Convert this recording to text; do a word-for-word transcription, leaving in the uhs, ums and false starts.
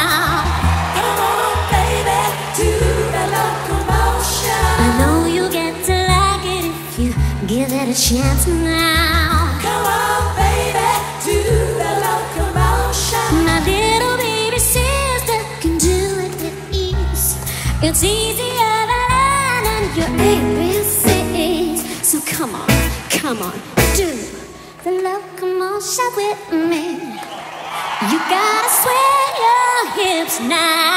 now. Come on, baby, to the locomotion. I know you get to like it if you give it a chance now. Come on, baby, to the locomotion. My little baby sister can do it with ease. It's easier than your A B Cs. So come on, come on, do the locomotion with me. You gotta swing your hips now.